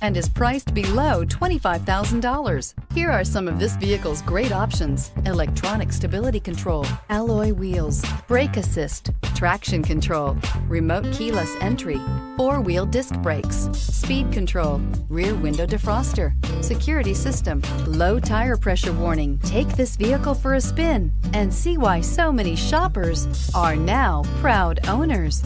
and is priced below $25,000. Here are some of this vehicle's great options: electronic stability control, alloy wheels, brake assist, traction control, remote keyless entry, four-wheel disc brakes, speed control, rear window defroster, security system, low tire pressure warning. Take this vehicle for a spin and see why so many shoppers are now proud owners.